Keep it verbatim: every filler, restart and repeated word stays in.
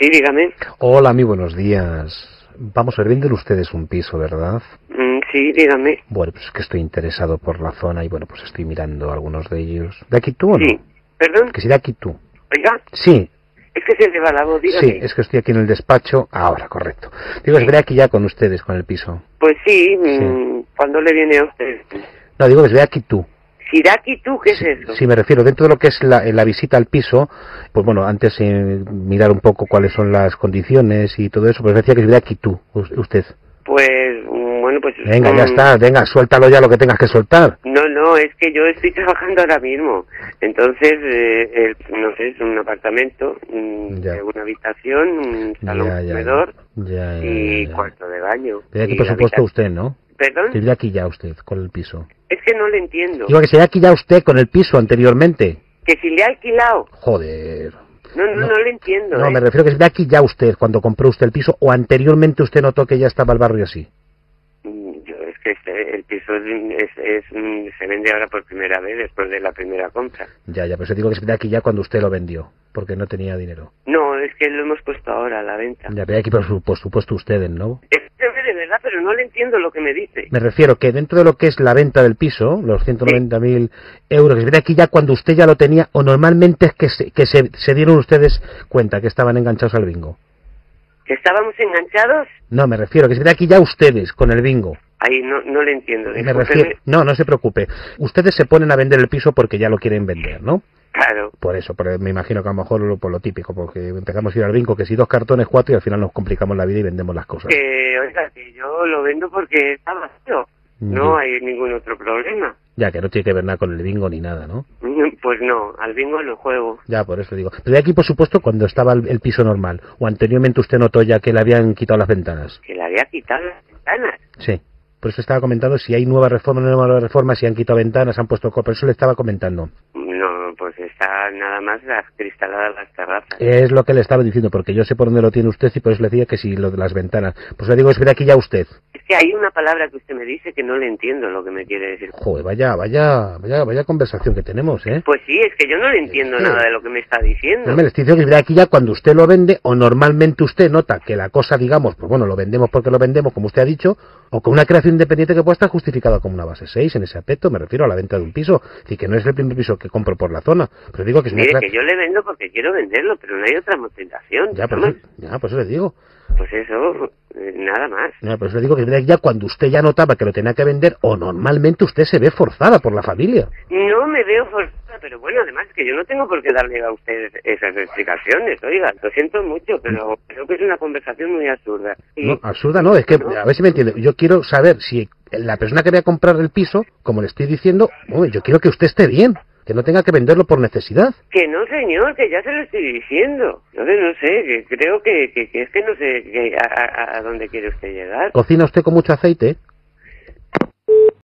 Sí, dígame. Hola, muy buenos días. Vamos a ver, venden ustedes un piso, ¿verdad? Mm, sí, dígame. Bueno, pues es que estoy interesado por la zona y bueno, pues estoy mirando algunos de ellos. ¿Dakitu o no? Sí, ¿perdón? Que sí, Dakitu. ¿Oiga? Sí. Es que se le va la voz, dígame. Sí, es que estoy aquí en el despacho ahora, correcto. Digo, sí. Os veré aquí ya con ustedes, con el piso. Pues sí, sí. ¿Cuándo le viene a usted? No, digo, os veré aquí tú. Si Dakitu, ¿qué es sí, eso? Sí, me refiero, dentro de lo que es la, la visita al piso, pues bueno, antes de eh, mirar un poco cuáles son las condiciones y todo eso, pues decía que es Dakitu, usted. Pues, bueno, pues... Venga, um, ya está, venga, suéltalo ya lo que tengas que soltar. No, no, es que yo estoy trabajando ahora mismo, entonces, eh, eh, no sé, es un apartamento, ya. una habitación, un salón, ya, ya, comedor ya, ya, y ya, ya. cuarto de baño. Tenía que presupuesto usted, ¿no? ¿Perdón? Sería aquí ya usted, con el piso. Es que no le entiendo. Digo que sería aquí ya usted, con el piso, anteriormente. Que si le ha alquilado. Joder. No, no, no, no le entiendo. No, eh. me refiero que sería aquí ya usted, cuando compró usted el piso, o anteriormente usted notó que ya estaba el barrio así. Yo, es que este, el piso es, es, es, se vende ahora por primera vez, después de la primera compra. Ya, ya, pero se digo que sería aquí ya cuando usted lo vendió, porque no tenía dinero. No, es que lo hemos puesto ahora a la venta. Ya, pero aquí por, su, por supuesto ustedes, ¿no? Es de verdad, pero no le entiendo lo que me dice. Me refiero que dentro de lo que es la venta del piso, los ciento noventa mil euros, que se viene aquí ya cuando usted ya lo tenía, o normalmente es que, se, que se, se dieron ustedes cuenta que estaban enganchados al bingo. ¿Que estábamos enganchados? No, me refiero que se viene aquí ya ustedes con el bingo. Ahí no, no le entiendo. Me refiero, no, no se preocupe. Ustedes se ponen a vender el piso porque ya lo quieren vender, ¿no? Claro. Por eso, pero me imagino que a lo mejor lo, por lo típico, porque empezamos a ir al bingo, que si dos cartones, cuatro, y al final nos complicamos la vida y vendemos las cosas. Que, oiga, que yo lo vendo porque está vacío, no uh-huh. hay ningún otro problema. Ya, que no tiene que ver nada con el bingo ni nada, ¿no? Pues no, al bingo no juego. Ya, por eso digo. Pero de aquí, por supuesto, cuando estaba el, el piso normal, o anteriormente usted notó ya que le habían quitado las ventanas. ¿Que le había quitado las ventanas? Sí. Por eso estaba comentando si hay nueva reforma, nueva reforma, si han quitado ventanas, han puesto copas, eso le estaba comentando. Pues está nada más las cristaladas las terrazas. Es lo que le estaba diciendo, porque yo sé por dónde lo tiene usted y por eso le decía que si lo de las ventanas. Pues le digo, espera aquí ya usted. Es que hay una palabra que usted me dice que no le entiendo lo que me quiere decir. Joder, vaya, vaya, vaya, vaya conversación que tenemos, ¿eh? Pues sí, es que yo no le entiendo sí. nada de lo que me está diciendo. No, me le estoy diciendo que espera aquí ya cuando usted lo vende o normalmente usted nota que la cosa, digamos, pues bueno, lo vendemos porque lo vendemos, como usted ha dicho, o con una creación independiente que pueda estar justificada como una base seis en ese aspecto, me refiero a la venta de un piso. Es decir, que no es el primer piso que compro por la zona, pero digo que... Mire, que yo le vendo porque quiero venderlo, pero no hay otra motivación. Ya, por eso, ya, por eso le digo. Pues eso, nada más. Ya, por eso le digo que ya cuando usted ya notaba que lo tenía que vender, o normalmente usted se ve forzada por la familia. No me veo forzada, pero bueno, además que yo no tengo por qué darle a ustedes esas explicaciones, oiga, lo siento mucho, pero creo que es una conversación muy absurda. Y... No, absurda no, es que, ¿no? A ver si me entiende, yo quiero saber si la persona que voy a comprar el piso, como le estoy diciendo, oh, yo quiero que usted esté bien. Que no tenga que venderlo por necesidad. Que no, señor, que ya se lo estoy diciendo. No sé, no sé, que creo que, que, que es que no sé que a, a, a dónde quiere usted llegar. ¿Cocina usted con mucho aceite?